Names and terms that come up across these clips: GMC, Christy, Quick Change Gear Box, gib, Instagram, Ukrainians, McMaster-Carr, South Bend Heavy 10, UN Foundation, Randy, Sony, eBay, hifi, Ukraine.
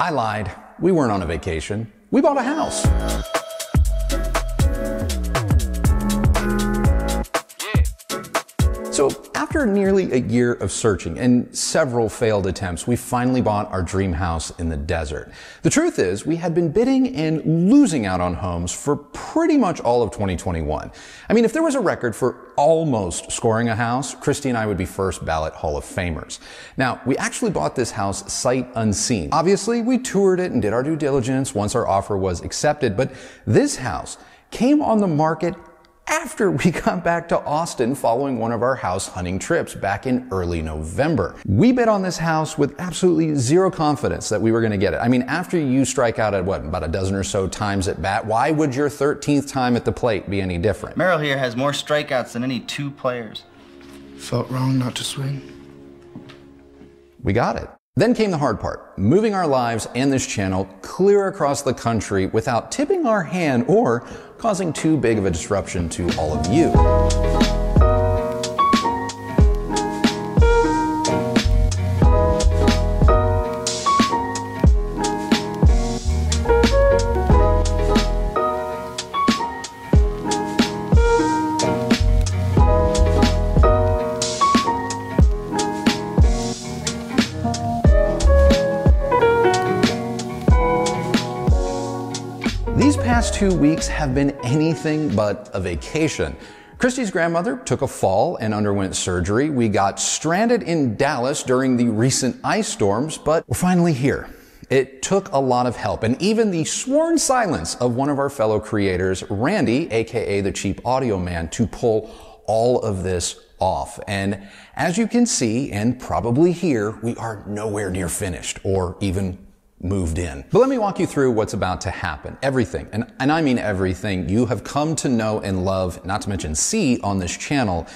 I lied. We weren't on a vacation. We bought a house. So after nearly a year of searching and several failed attempts, we finally bought our dream house in the desert. The truth is, we had been bidding and losing out on homes for pretty much all of 2021. I mean, if there was a record for almost scoring a house, Christy and I would be first ballot Hall of Famers. Now, we actually bought this house sight unseen. Obviously, we toured it and did our due diligence once our offer was accepted, but this house came on the market after we got back to Austin following one of our house hunting trips back in early November. We bid on this house with absolutely zero confidence that we were going to get it. I mean, after you strike out at what, about a dozen or so times at bat, why would your 13th time at the plate be any different? Merrill here has more strikeouts than any two players. Felt wrong not to swing. We got it. Then came the hard part, moving our lives and this channel clear across the country without tipping our hand or causing too big of a disruption to all of you. These past 2 weeks have been anything but a vacation. Christy's grandmother took a fall and underwent surgery. We got stranded in Dallas during the recent ice storms, but we're finally here. It took a lot of help and even the sworn silence of one of our fellow creators, Randy, aka the Cheap Audio Man, to pull all of this off. And as you can see and probably hear, we are nowhere near finished or even moved in. But let me walk you through what's about to happen. Everything, and I mean everything, you have come to know and love, not to mention see on this channel,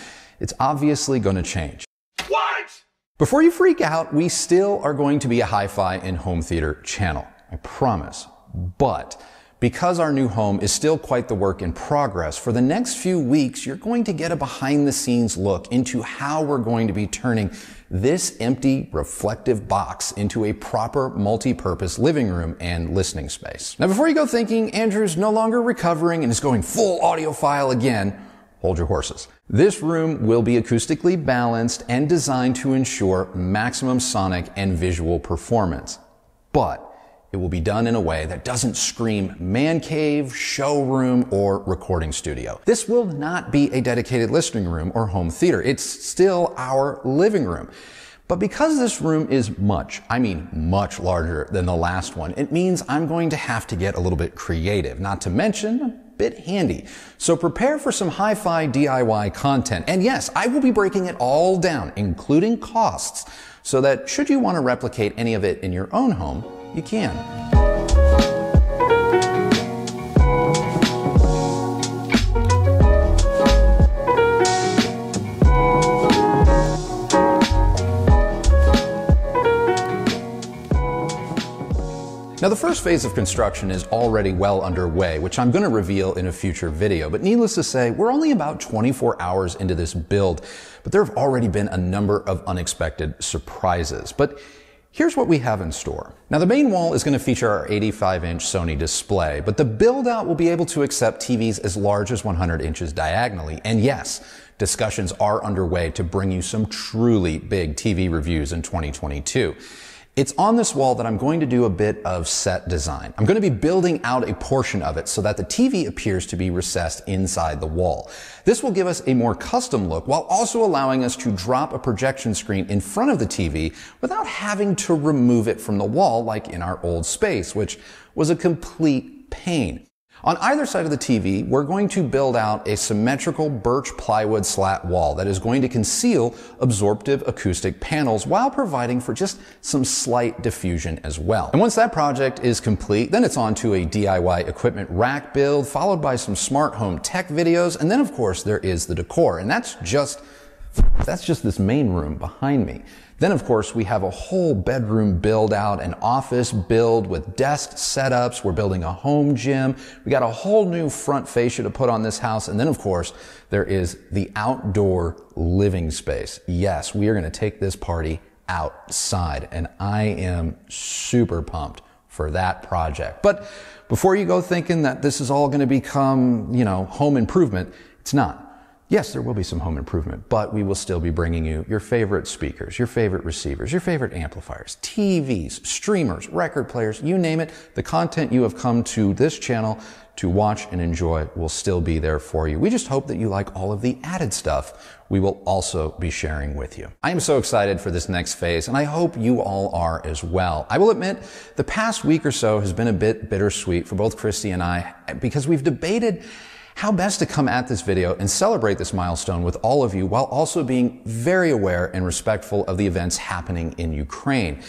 it's obviously going to change. What? Before you freak out, we still are going to be a hi-fi and home theater channel. I promise. But because our new home is still quite the work in progress, for the next few weeks, you're going to get a behind-the-scenes look into how we're going to be turning this empty, reflective box into a proper multi-purpose living room and listening space. Now, before you go thinking Andrew's no longer recovering and is going full audiophile again, hold your horses. This room will be acoustically balanced and designed to ensure maximum sonic and visual performance. But it will be done in a way that doesn't scream man cave, showroom, or recording studio. This will not be a dedicated listening room or home theater. It's still our living room. But because this room is much, I mean much larger than the last one, it means I'm going to have to get a little bit creative, not to mention a bit handy. So prepare for some hi-fi DIY content. And yes, I will be breaking it all down, including costs, so that should you want to replicate any of it in your own home, you can. Now, the first phase of construction is already well underway, which I'm going to reveal in a future video. But needless to say, we're only about 24 hours into this build, but there have already been a number of unexpected surprises. But here's what we have in store. Now, the main wall is going to feature our 85-inch Sony display, but the build-out will be able to accept TVs as large as 100 inches diagonally. And yes, discussions are underway to bring you some truly big TV reviews in 2022. It's on this wall that I'm going to do a bit of set design. I'm going to be building out a portion of it so that the TV appears to be recessed inside the wall. This will give us a more custom look while also allowing us to drop a projection screen in front of the TV without having to remove it from the wall like in our old space, which was a complete pain. On either side of the TV, we're going to build out a symmetrical birch plywood slat wall that is going to conceal absorptive acoustic panels while providing for just some slight diffusion as well. And once that project is complete, then it's on to a DIY equipment rack build, followed by some smart home tech videos. And then, of course, there is the decor. And that's just this main room behind me. Then, of course, we have a whole bedroom build out, an office build with desk setups. We're building a home gym. We got a whole new front fascia to put on this house. And then, of course, there is the outdoor living space. Yes, we are going to take this party outside, and I am super pumped for that project. But before you go thinking that this is all going to become, you know, home improvement, it's not. Yes, there will be some home improvement, but we will still be bringing you your favorite speakers, your favorite receivers, your favorite amplifiers, TVs, streamers, record players, you name it. The content you have come to this channel to watch and enjoy will still be there for you. We just hope that you like all of the added stuff we will also be sharing with you. I am so excited for this next phase, and I hope you all are as well. I will admit, the past week or so has been a bit bittersweet for both Christy and I, because we've debated how best to come at this video and celebrate this milestone with all of you while also being very aware and respectful of the events happening in Ukraine.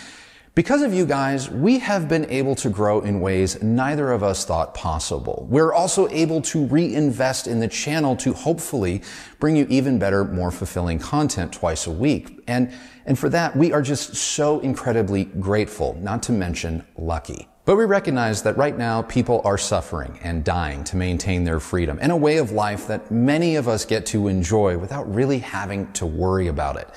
Because of you guys, we have been able to grow in ways neither of us thought possible. We're also able to reinvest in the channel to hopefully bring you even better, more fulfilling content twice a week. And for that, we are just so incredibly grateful, not to mention lucky. But we recognize that right now people are suffering and dying to maintain their freedom and a way of life that many of us get to enjoy without really having to worry about it.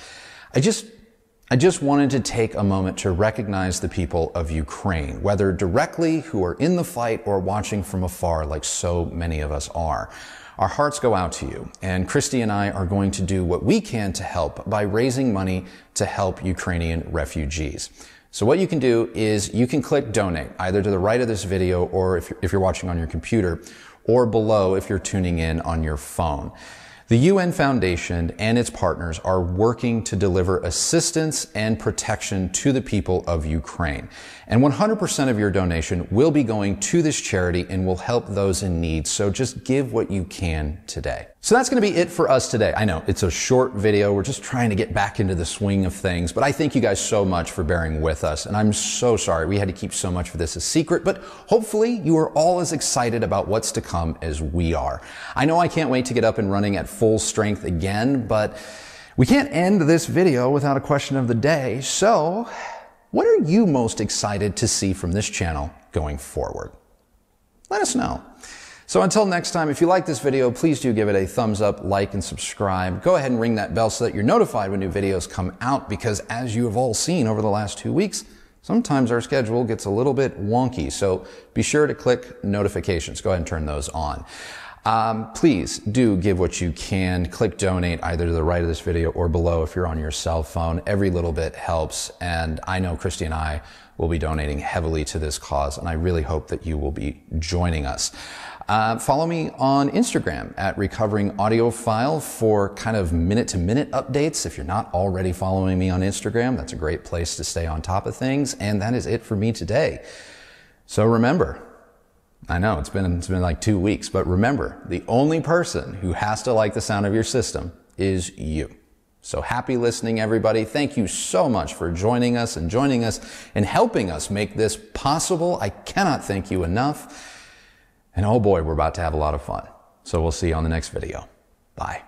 I just wanted to take a moment to recognize the people of Ukraine, whether directly who are in the fight or watching from afar like so many of us are. Our hearts go out to you, and Christy and I are going to do what we can to help by raising money to help Ukrainian refugees. So what you can do is you can click donate either to the right of this video or if you're watching on your computer, or below if you're tuning in on your phone. The UN Foundation and its partners are working to deliver assistance and protection to the people of Ukraine. And 100% of your donation will be going to this charity and will help those in need. So just give what you can today. So that's going to be it for us today. I know it's a short video. We're just trying to get back into the swing of things, but I thank you guys so much for bearing with us. And I'm so sorry we had to keep so much of this a secret, but hopefully you are all as excited about what's to come as we are. I know I can't wait to get up and running at full strength again, but we can't end this video without a question of the day. So what are you most excited to see from this channel going forward? Let us know. So until next time, if you like this video, please do give it a thumbs up, like, and subscribe. Go ahead and ring that bell so that you're notified when new videos come out, because as you have all seen over the last 2 weeks, sometimes our schedule gets a little bit wonky. So be sure to click notifications. Go ahead and turn those on. Please do give what you can. Click donate either to the right of this video or below if you're on your cell phone. Every little bit helps. And I know Christy and I will be donating heavily to this cause, and I really hope that you will be joining us. Follow me on Instagram at Recovering Audiophile for kind of minute-to-minute updates. If you're not already following me on Instagram, that's a great place to stay on top of things. And that is it for me today. So remember, I know it's been like 2 weeks, but remember, the only person who has to like the sound of your system is you. So happy listening, everybody. Thank you so much for joining us and helping us make this possible. I cannot thank you enough. And oh boy, we're about to have a lot of fun. So we'll see you on the next video. Bye.